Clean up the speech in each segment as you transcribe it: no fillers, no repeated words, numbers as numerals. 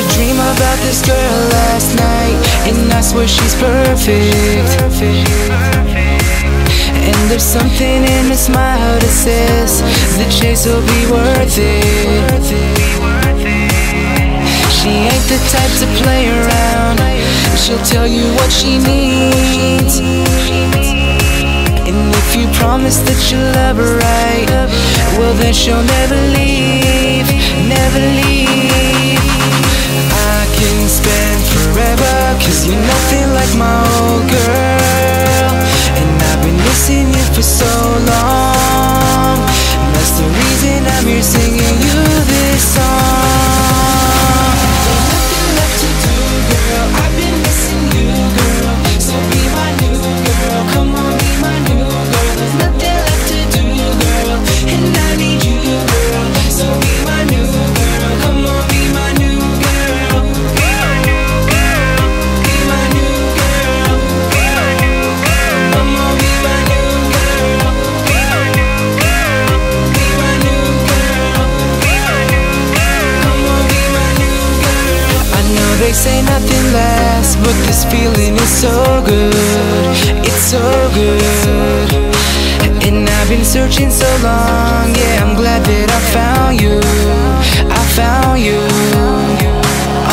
a dream about this girl last night, and I swear she's perfect. And there's something in her smile that says the chase will be worth it. She ain't the type to play around, she'll tell you what she needs. And if you promise that you love her right, well then she'll never leave, never leave. I can spend forever, 'cause you're nothing like my old girl, and I've been missing you for so long. And that's the reason I'm here singing you this song. There's nothing left to do, girl, I've been missing you, girl. So be my new girl, come on, be my new girl. There's nothing left to do, girl, and I need you, girl. So be my new girl, come on, be my new girl. Be my new girl, be my new girl, be my new girl. Come on, be my new girl, be my new girl, be my new girl, be my new girl. Come on, be my new girl. I know they say nothing lasts, but this feeling is so good, it's so good. And I've been searching so long, yeah, I'm glad that I found you, I found you.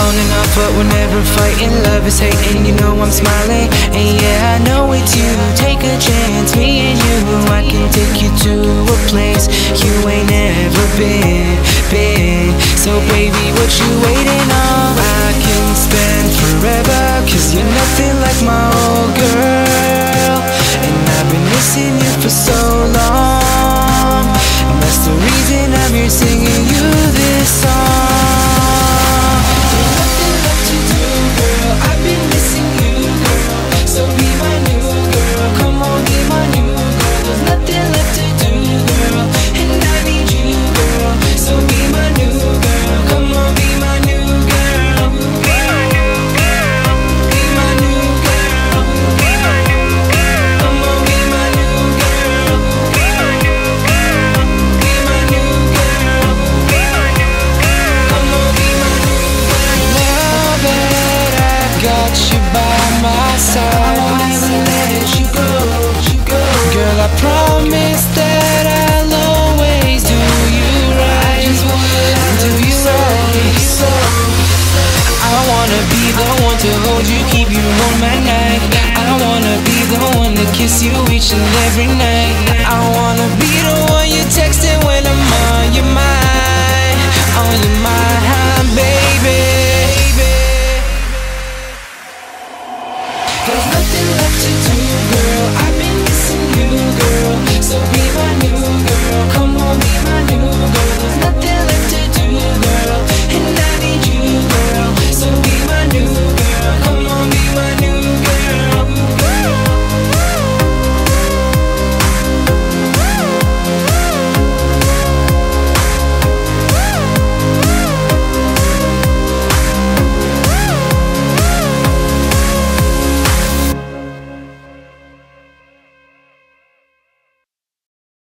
On and off, but we're never fighting, love is hating, you know I'm smiling. And yeah, I know it's you, take a chance, me and you. I can take you to a place you ain't never been. So baby, what you waiting on? I can spend forever, 'cause you're nothing like my old girl, and I've been missing you for so long. And that's the reason I'm here singing you this song. There's nothing left to do, girl, I've been missing you, girl. So be my new girl, come on, be my new girl. There's nothing left to do, girl, and I need you, girl. So be my new girl, come on, be my new girl. Be my new girl, be my new girl, be my new girl. Come on, be my new girl, be my new girl, be my new girl, be my new girl. Come on, be my new girl. Now that I've got you by my side, I won't ever let you go. Girl, I promise that I'll always do you right. Do you right. I wanna be the one to hold you, keep you warm at night. I wanna be the one to kiss you each and every night. I wanna be the one you take